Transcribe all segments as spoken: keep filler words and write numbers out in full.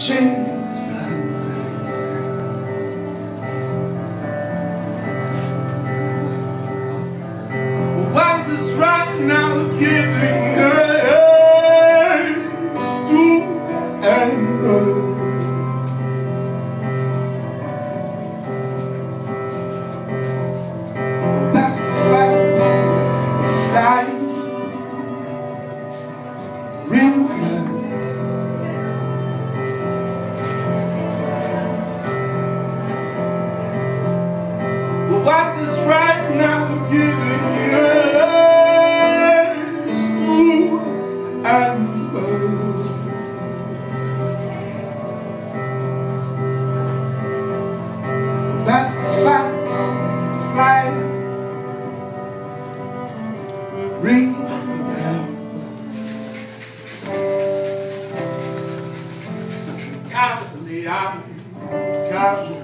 chains planted. What is right now giving hands to anger. That's the fight of flies, real men. What is right now giving hands to anger. That's the fact of flight. Ring down. Carefully, I'm careful.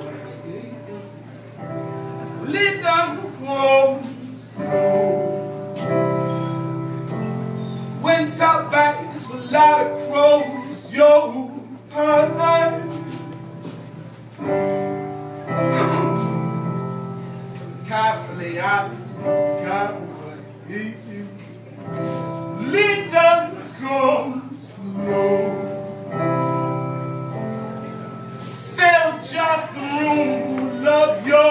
Let them go slow. When out back to a lot of crows, yo, I carefully I can't eat you. Let them go slow. To fail just the room, love your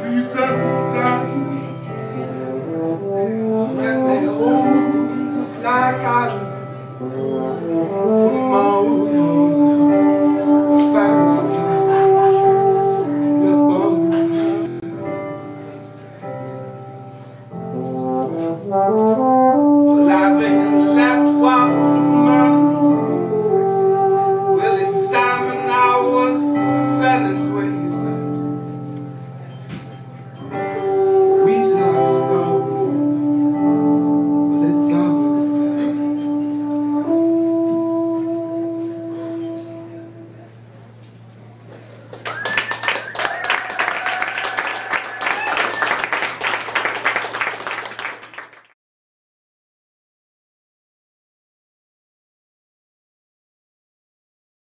please, I'm done.